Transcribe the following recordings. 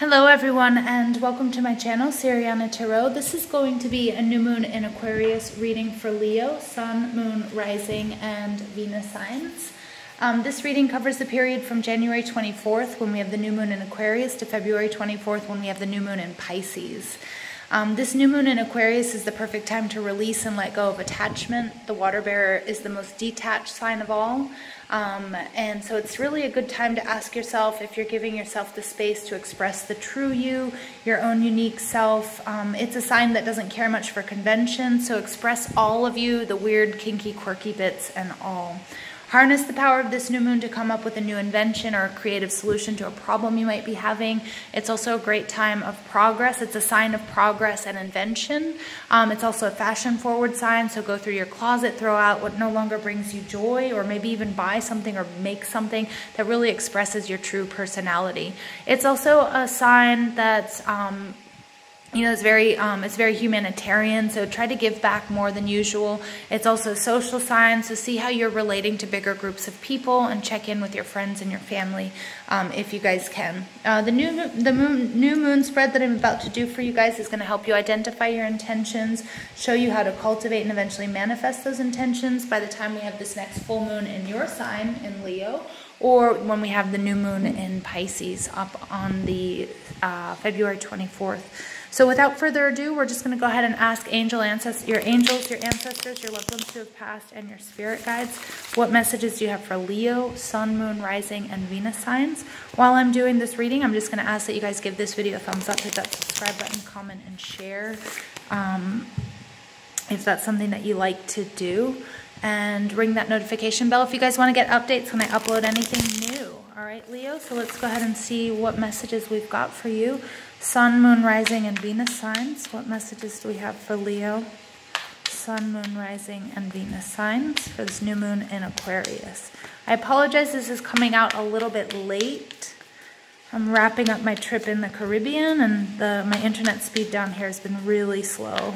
Hello everyone and welcome to my channel, Siriana Tarot. This is going to be a new moon in Aquarius reading for Leo, Sun, Moon, Rising, and Venus signs. This reading covers the period from January 24th when we have the new moon in Aquarius to February 24th when we have the new moon in Pisces. This new moon in Aquarius is the perfect time to release and let go of attachment. The water bearer is the most detached sign of all. And so it's really a good time to ask yourself if you're giving yourself the space to express the true you, your own unique self. It's a sign that doesn't care much for convention, so express all of you, the weird, kinky, quirky bits and all. Harness the power of this new moon to come up with a new invention or a creative solution to a problem you might be having. It's also a great time of progress. It's a sign of progress and invention. It's also a fashion-forward sign, so go through your closet, throw out what no longer brings you joy, or maybe even buy something or make something that really expresses your true personality. It's also a sign that's it's very humanitarian, so try to give back more than usual. It's also a social sign, so see how you're relating to bigger groups of people and check in with your friends and your family if you guys can. The new moon spread that I'm about to do for you guys is going to help you identify your intentions, show you how to cultivate and eventually manifest those intentions by the time we have this next full moon in your sign in Leo, or when we have the new moon in Pisces up on the February 24th. So without further ado, we're just going to go ahead and ask your angels, your ancestors, your loved ones who have passed, and your spirit guides, what messages do you have for Leo, Sun, Moon, Rising, and Venus signs? While I'm doing this reading, I'm just going to ask that you guys give this video a thumbs up, hit that subscribe button, comment, and share if that's something that you like to do. And ring that notification bell if you guys want to get updates when I upload anything new. All right, Leo, so let's go ahead and see what messages we've got for you. Sun, Moon, Rising, and Venus signs. What messages do we have for Leo, Sun, Moon, Rising, and Venus signs for this new moon in Aquarius? I apologize, this is coming out a little bit late. I'm wrapping up my trip in the Caribbean, and my internet speed down here has been really slow.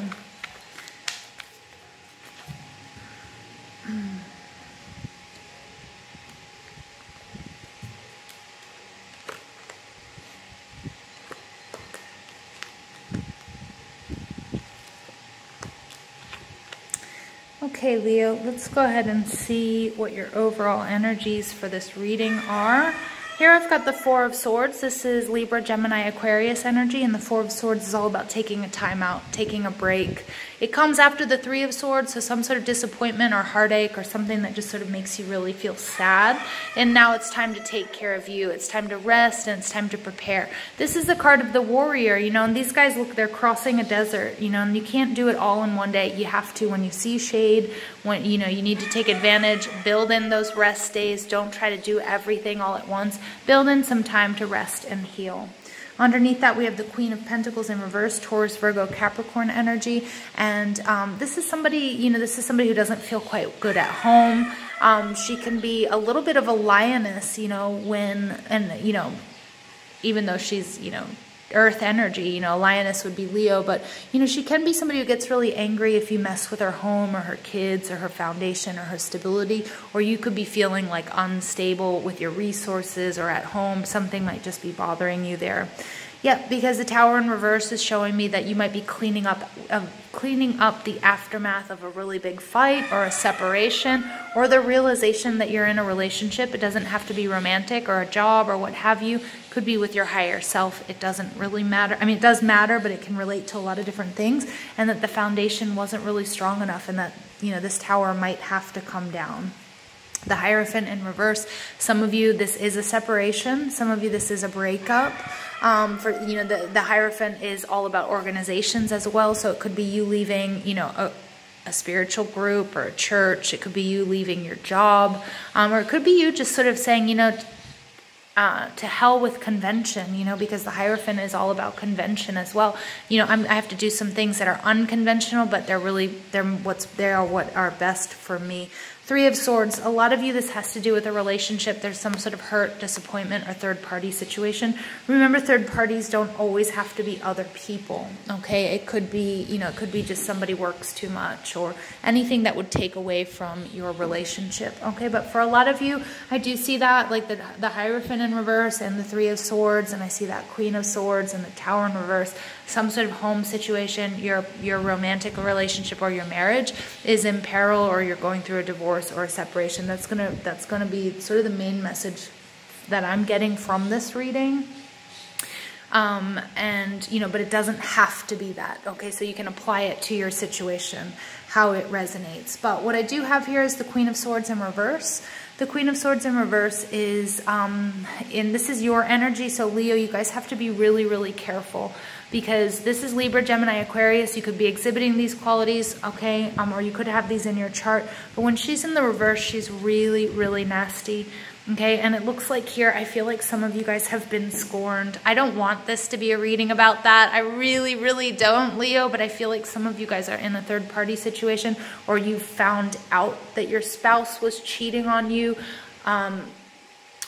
Okay, Leo, let's go ahead and see what your overall energies for this reading are. Here I've got the Four of Swords. This is Libra, Gemini, Aquarius energy, and the Four of Swords is all about taking a time out, taking a break. It comes after the Three of Swords, so some sort of disappointment or heartache or something that just sort of makes you really feel sad. And now it's time to take care of you. It's time to rest, and it's time to prepare. This is the card of the warrior, you know, and these guys, look, they're crossing a desert, you know, and you can't do it all in one day. You have to, when you see shade, when, you know, you need to take advantage, build in those rest days. Don't try to do everything all at once. Build in some time to rest and heal. Underneath that, we have the Queen of Pentacles in reverse, Taurus, Virgo, Capricorn energy. And this is somebody who doesn't feel quite good at home. She can be a little bit of a lioness, you know, even though she's, you know, earth energy, you know, lioness would be Leo, but, you know, she can be somebody who gets really angry if you mess with her home or her kids or her foundation or her stability, or you could be feeling like unstable with your resources or at home. Something might just be bothering you there. Yep, because the Tower in reverse is showing me that you might be cleaning up the aftermath of a really big fight or a separation, or the realization that you're in a relationship. It doesn't have to be romantic or a job or what have you. It could be with your higher self. It doesn't really matter. I mean, it does matter, but it can relate to a lot of different things, and that the foundation wasn't really strong enough, and that, you know, this tower might have to come down. The Hierophant in reverse, some of you, this is a separation. Some of you, this is a breakup. The Hierophant is all about organizations as well. So it could be you leaving, you know, a spiritual group or a church. It could be you leaving your job. Or it could be you just sort of saying, you know, to hell with convention, you know, because the Hierophant is all about convention as well. You know, I have to do some things that are unconventional, but they're really, they are what are best for me. Three of Swords, a lot of you, this has to do with a relationship. There's some sort of hurt, disappointment, or third-party situation. Remember, third parties don't always have to be other people, okay? It could be, you know, it could be just somebody works too much or anything that would take away from your relationship, okay? But for a lot of you, I do see that, like the Hierophant in reverse and the Three of Swords, and I see that Queen of Swords and the Tower in reverse. Some sort of home situation, your romantic relationship or your marriage is in peril, or you're going through a divorce or a separation. That's gonna be sort of the main message that I'm getting from this reading. And you know, but it doesn't have to be that. Okay, so you can apply it to your situation, how it resonates. But what I do have here is the Queen of Swords in reverse. The Queen of Swords in reverse is, and this is your energy, so Leo, you guys have to be really, really careful, because this is Libra, Gemini, Aquarius. You could be exhibiting these qualities, okay, or you could have these in your chart. But when she's in the reverse, she's really, really nasty, okay? And it looks like here, I feel like some of you guys have been scorned. I don't want this to be a reading about that. I really, really don't, Leo, but I feel like some of you guys are in a third-party situation, or you found out that your spouse was cheating on you,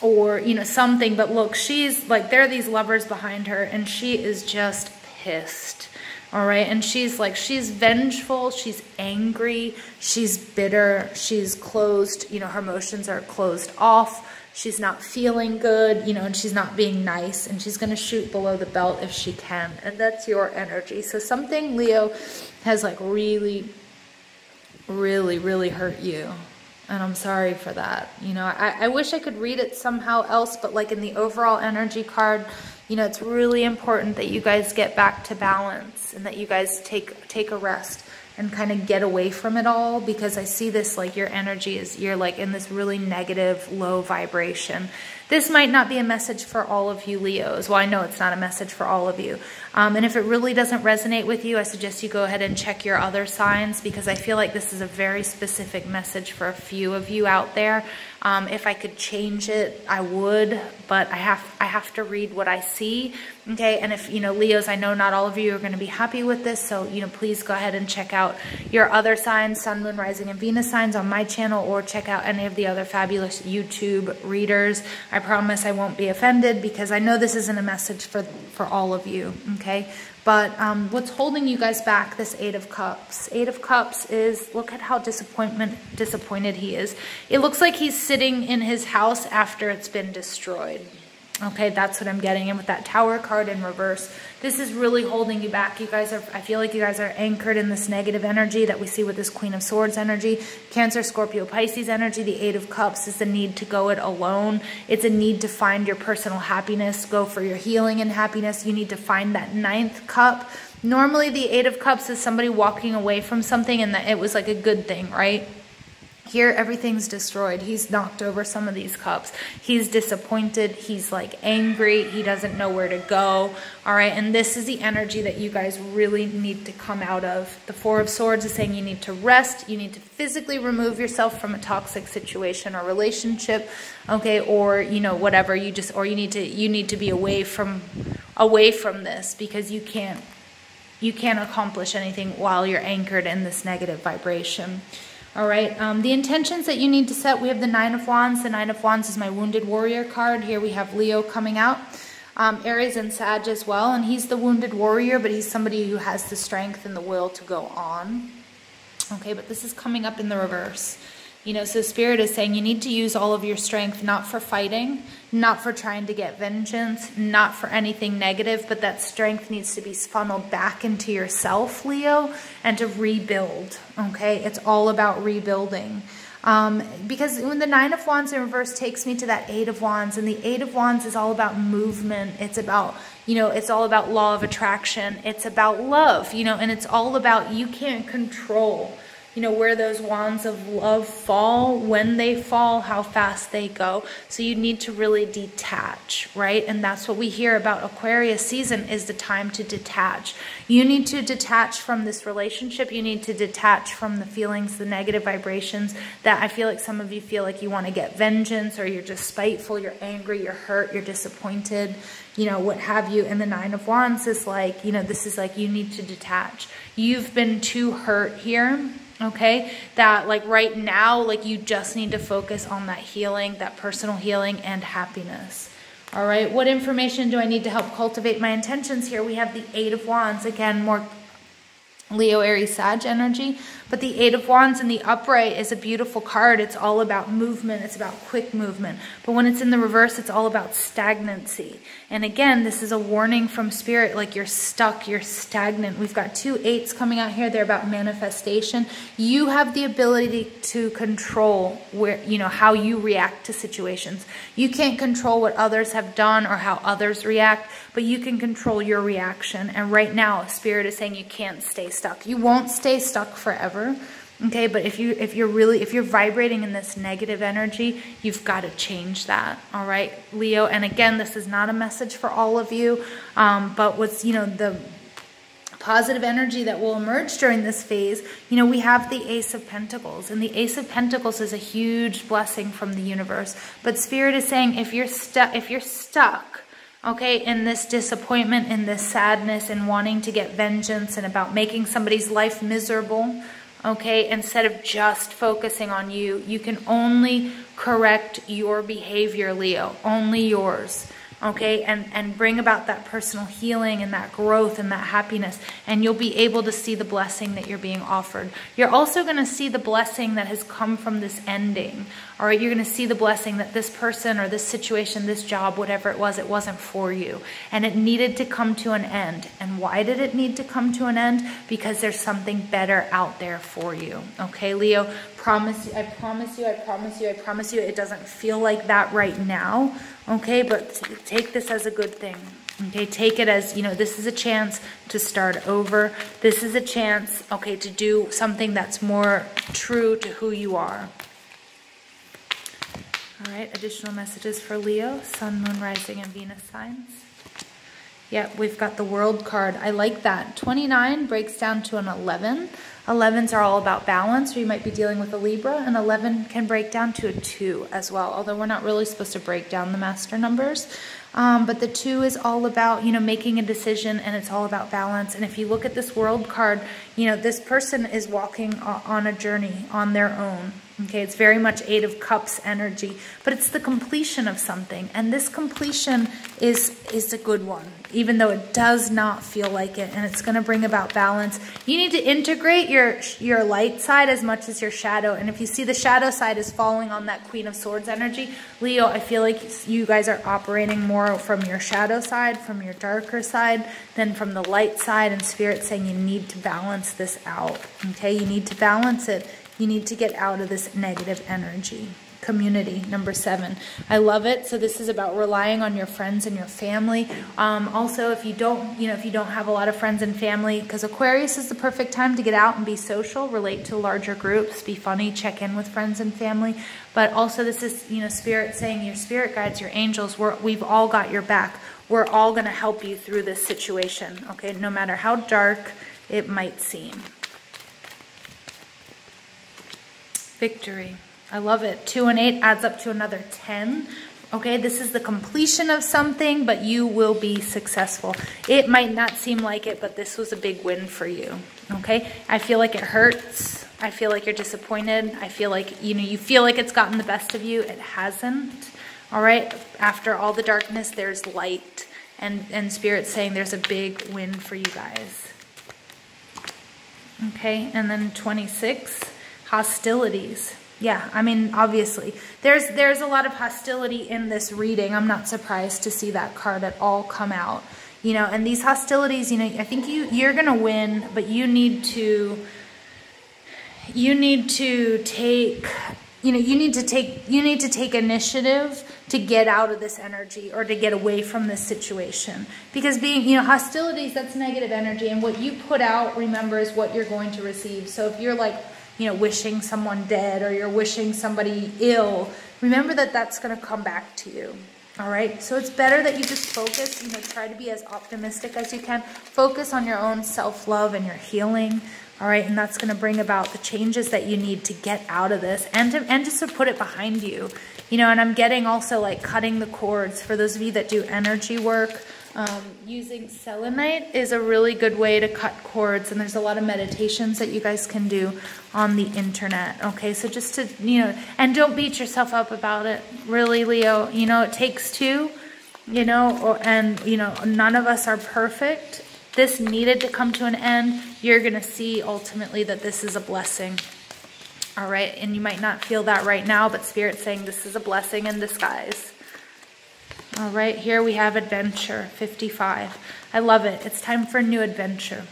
or, you know, something. But look, she's like, there are these lovers behind her, and she is just pissed, all right? And she's like, she's vengeful, she's angry, she's bitter, she's closed, you know, her emotions are closed off, she's not feeling good, you know, and she's not being nice, and she's gonna shoot below the belt if she can. And that's your energy. So something, Leo, has like really, really, really hurt you. And I'm sorry for that. You know, I wish I could read it somehow else, but like in the overall energy card, you know, it's really important that you guys get back to balance and that you guys take a rest and kind of get away from it all, because I see this, like, your energy is, you're like in this really negative, low vibration. This might not be a message for all of you Leos. Well, I know it's not a message for all of you. And if it really doesn't resonate with you, I suggest you go ahead and check your other signs, because I feel like this is a very specific message for a few of you out there. If I could change it, I would, but I have to read what I see, okay? And if, you know, Leos, I know not all of you are gonna be happy with this, so, you know, please go ahead and check out your other signs, Sun, Moon, Rising, and Venus signs on my channel, or check out any of the other fabulous YouTube readers. I promise I won't be offended, because I know this isn't a message for all of you, okay? But what's holding you guys back, this Eight of Cups. Eight of Cups is, look at how disappointed he is. It looks like he's sitting in his house after it's been destroyed. Okay, that's what I'm getting. And with that Tower card in reverse, this is really holding you back. You guys are, I feel like you guys are anchored in this negative energy that we see with this Queen of Swords energy, Cancer, Scorpio, Pisces energy. The Eight of Cups is the need to go it alone. It's a need to find your personal happiness, go for your healing and happiness. You need to find that ninth cup. Normally the Eight of Cups is somebody walking away from something and that it was like a good thing, right? Here, everything's destroyed. He's knocked over some of these cups. He's disappointed. He's like angry. He doesn't know where to go. All right. And this is the energy that you guys really need to come out of. The Four of Swords is saying you need to rest. You need to physically remove yourself from a toxic situation or relationship. Okay. Or, you know, whatever you just, or you need to be away from this, because you can't accomplish anything while you're anchored in this negative vibration. All right, the intentions that you need to set, we have the Nine of Wands. The Nine of Wands is my Wounded Warrior card. Here we have Leo coming out, Aries and Sag as well, and he's the Wounded Warrior, but he's somebody who has the strength and the will to go on. Okay, but this is coming up in the reverse. You know, so Spirit is saying you need to use all of your strength, not for fighting, not for trying to get vengeance, not for anything negative, but that strength needs to be funneled back into yourself, Leo, and to rebuild, okay? It's all about rebuilding. Because when the Nine of Wands in reverse takes me to that Eight of Wands, and the Eight of Wands is all about movement. It's about, you know, it's all about law of attraction. It's about love, you know, and it's all about, you can't control, you know, where those wands of love fall, when they fall, how fast they go. So you need to really detach, right? And that's what we hear about Aquarius season, is the time to detach. You need to detach from this relationship. You need to detach from the feelings, the negative vibrations that I feel like some of you feel like you want to get vengeance, or you're just spiteful, you're angry, you're hurt, you're disappointed, you know, what have you. And the Nine of Wands is like, you know, this is like, you need to detach. You've been too hurt here. Okay, that like right now, like you just need to focus on that healing, that personal healing and happiness. All right, what information do I need to help cultivate my intentions here? We have the Eight of Wands, again, more Leo, Aries, Sag energy. But the Eight of Wands in the upright is a beautiful card. It's all about movement. It's about quick movement. But when it's in the reverse, it's all about stagnancy. And again, this is a warning from spirit, like you're stuck, you're stagnant. We've got two eights coming out here. They're about manifestation. You have the ability to control where, you know, how you react to situations. You can't control what others have done or how others react, but you can control your reaction. And right now, spirit is saying you can't stay stuck. You won't stay stuck forever. Okay, but if you're vibrating in this negative energy, you've got to change that. All right, Leo. And again, this is not a message for all of you, but what's, you know, the positive energy that will emerge during this phase, you know, we have the Ace of Pentacles, and the Ace of Pentacles is a huge blessing from the universe. But spirit is saying if you're stuck. Okay, in this disappointment, in this sadness, and wanting to get vengeance, and about making somebody's life miserable, okay, instead of just focusing on you, you can only correct your behavior, Leo, only yours, okay, and bring about that personal healing and that growth and that happiness, and you'll be able to see the blessing that you're being offered. You're also going to see the blessing that has come from this ending. All right, you're going to see the blessing that this person or this situation, this job, whatever it was, it wasn't for you. And it needed to come to an end. And why did it need to come to an end? Because there's something better out there for you. Okay, Leo, I promise you, it doesn't feel like that right now. Okay, but take this as a good thing. Okay, take it as, you know, this is a chance to start over. This is a chance, okay, to do something that's more true to who you are. All right, additional messages for Leo, Sun, Moon, Rising, and Venus signs. Yeah, we've got the World card. I like that. 29 breaks down to an 11. 11s are all about balance, or you might be dealing with a Libra, and 11 can break down to a 2 as well, although we're not really supposed to break down the master numbers. But the 2 is all about, you know, making a decision, and it's all about balance. And if you look at this World card, you know, this person is walking on a journey on their own. Okay, it's very much Eight of Cups energy, but it's the completion of something. And this completion is a good one, even though it does not feel like it. And it's going to bring about balance. You need to integrate your light side as much as your shadow. And if you see the shadow side is falling on that Queen of Swords energy, Leo, I feel like you guys are operating more from your shadow side, from your darker side, than from the light side. And spirit saying you need to balance this out. Okay, you need to balance it. You need to get out of this negative energy. Community, number 7. I love it. So this is about relying on your friends and your family. Also, if you don't have a lot of friends and family, because Aquarius is the perfect time to get out and be social, relate to larger groups, be funny, check in with friends and family. But also this is, you know, spirit saying your spirit guides, your angels, we've all got your back. We're all going to help you through this situation. Okay, no matter how dark it might seem. Victory. I love it. 2 and 8 adds up to another 10. Okay, this is the completion of something, but you will be successful. It might not seem like it, but this was a big win for you. Okay, I feel like it hurts. I feel like you're disappointed. I feel like, you know, you feel like it's gotten the best of you. It hasn't. All right, after all the darkness, there's light. And spirit's saying there's a big win for you guys. Okay, and then 26. Hostilities. Yeah, I mean, obviously, there's a lot of hostility in this reading. I'm not surprised to see that card at all come out. You know, and these hostilities, you know, I think you're going to win, but you need to take initiative to get out of this energy or to get away from this situation. Because being, you know, hostilities, that's negative energy, and what you put out, remember, is what you're going to receive. So if you're like, you know, wishing someone dead, or you're wishing somebody ill, remember that that's going to come back to you. All right, so it's better that you just focus, you know, try to be as optimistic as you can, focus on your own self-love and your healing. All right, and that's going to bring about the changes that you need to get out of this, and just to put it behind you, you know. And I'm getting also like cutting the cords for those of you that do energy work. Using selenite is a really good way to cut cords, and there's a lot of meditations that you guys can do on the internet, okay? So just to, you know, and don't beat yourself up about it, really, Leo. You know, it takes two, you know, and, you know, none of us are perfect. This needed to come to an end. You're going to see ultimately that this is a blessing, all right? And you might not feel that right now, but Spirit's saying this is a blessing in disguise. All right, here we have adventure, 55. I love it. It's time for a new adventure.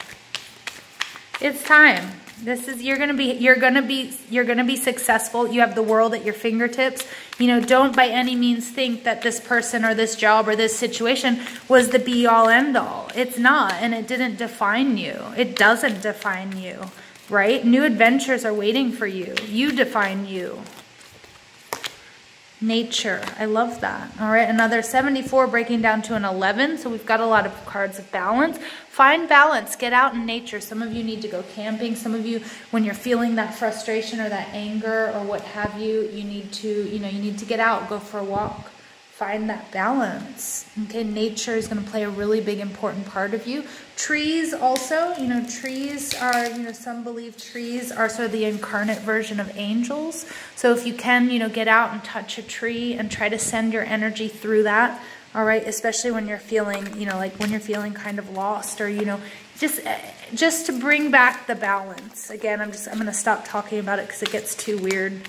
It's time. This is, you're going to be successful. You have the world at your fingertips. You know, don't by any means think that this person or this job or this situation was the be all end all. It's not, and it didn't define you. It doesn't define you, right? New adventures are waiting for you. You define you. Nature. I love that. All right. Another 74 breaking down to an 11. So we've got a lot of cards of balance. Find balance. Get out in nature. Some of you need to go camping. Some of you, when you're feeling that frustration or that anger or what have you, you need to, you know, you need to get out, go for a walk, find that balance. Okay. Nature is going to play a really big, important part of you. Trees also, you know, trees are, you know, some believe trees are sort of the incarnate version of angels. So if you can, you know, get out and touch a tree and try to send your energy through that. All right. Especially when you're feeling, you know, like when you're feeling kind of lost or, you know, just to bring back the balance. Again, I'm going to stop talking about it because it gets too weird.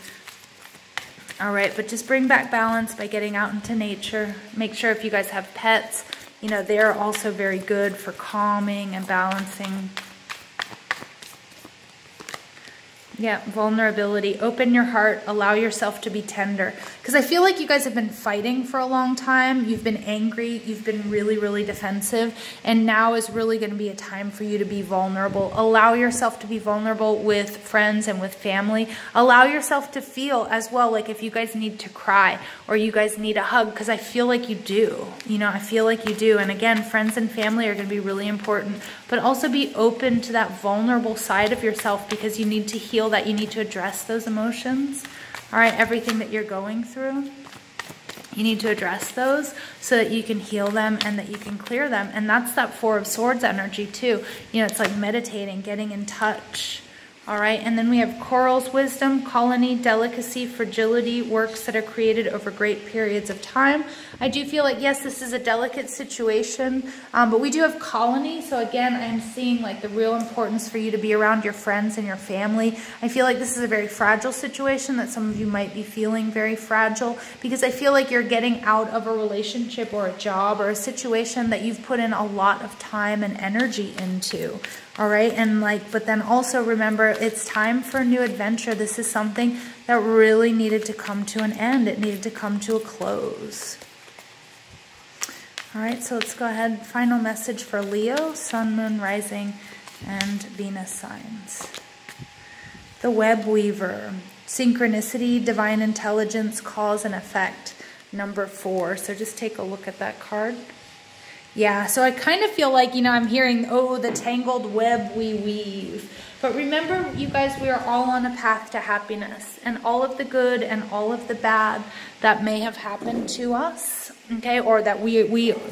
All right. But just bring back balance by getting out into nature. Make sure if you guys have pets, you know, they're also very good for calming and balancing. Yeah, vulnerability. Open your heart. Allow yourself to be tender. Because I feel like you guys have been fighting for a long time. You've been angry. You've been really, really defensive. And now is really going to be a time for you to be vulnerable. Allow yourself to be vulnerable with friends and with family. Allow yourself to feel as well, like if you guys need to cry or you guys need a hug. Because I feel like you do. You know, I feel like you do. And again, friends and family are going to be really important. But also be open to that vulnerable side of yourself because you need to heal that, you need to address those emotions. All right, everything that you're going through, you need to address those so that you can heal them and that you can clear them. And that's that Four of Swords energy too. You know, it's like meditating, getting in touch. All right, and then we have corals, wisdom, colony, delicacy, fragility, works that are created over great periods of time. I do feel like, yes, this is a delicate situation, but we do have colony. So again, I'm seeing like the real importance for you to be around your friends and your family. I feel like this is a very fragile situation that some of you might be feeling very fragile because I feel like you're getting out of a relationship or a job or a situation that you've put in a lot of time and energy into. All right, and like, but then also remember, it's time for a new adventure. This is something that really needed to come to an end. It needed to come to a close. All right, so let's go ahead. Final message for Leo, Sun, Moon, Rising, and Venus signs. The Web Weaver, synchronicity, divine intelligence, cause and effect, number 4. So just take a look at that card. Yeah, so I kind of feel like, you know, I'm hearing, oh, the tangled web we weave. But remember, you guys, we are all on a path to happiness. And all of the good and all of the bad that may have happened to us, okay, or that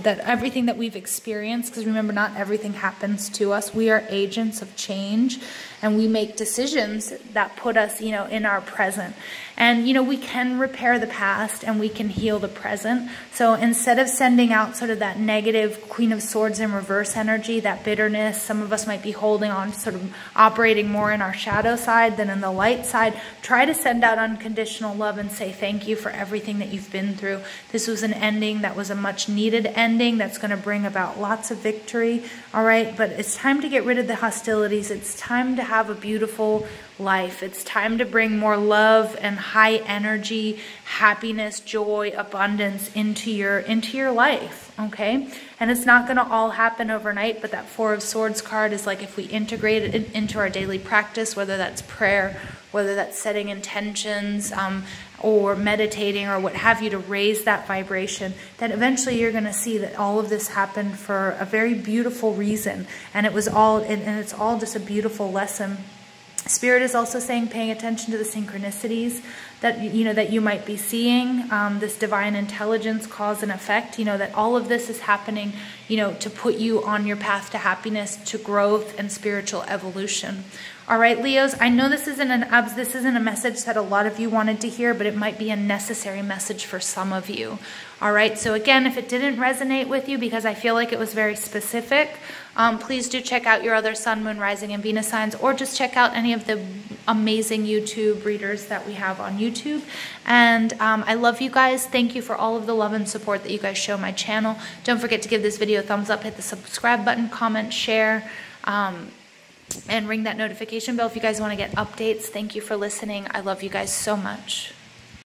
that everything that we've experienced, because remember, not everything happens to us. We are agents of change, and we make decisions that put us, you know, in our present. And, you know, we can repair the past and we can heal the present. So instead of sending out sort of that negative Queen of Swords in reverse energy, that bitterness, some of us might be holding on, sort of operating more in our shadow side than in the light side, try to send out unconditional love and say thank you for everything that you've been through. This was an ending that was a much needed ending that's going to bring about lots of victory. All right, but it's time to get rid of the hostilities. It's time to have a beautiful life. It's time to bring more love and high energy, happiness, joy, abundance into your life, okay? And it's not going to all happen overnight, but that Four of Swords card is like if we integrate it into our daily practice, whether that's prayer, whether that's setting intentions, or meditating or what have you to raise that vibration, that eventually you're going to see that all of this happened for a very beautiful reason. And it was all, and it's all just a beautiful lesson. Spirit is also saying paying attention to the synchronicities that, you know, that you might be seeing, this divine intelligence, cause and effect, you know, that all of this is happening, you know, to put you on your path to happiness, to growth and spiritual evolution. All right, Leos, I know this isn't a message that a lot of you wanted to hear, but it might be a necessary message for some of you. All right, so again, if it didn't resonate with you, because I feel like it was very specific, please do check out your other sun, moon, rising, and Venus signs, or just check out any of the amazing YouTube readers that we have on YouTube. And I love you guys. Thank you for all of the love and support that you guys show my channel. Don't forget to give this video a thumbs up, hit the subscribe button, comment, share, and ring that notification bell if you guys want to get updates. Thank you for listening. I love you guys so much.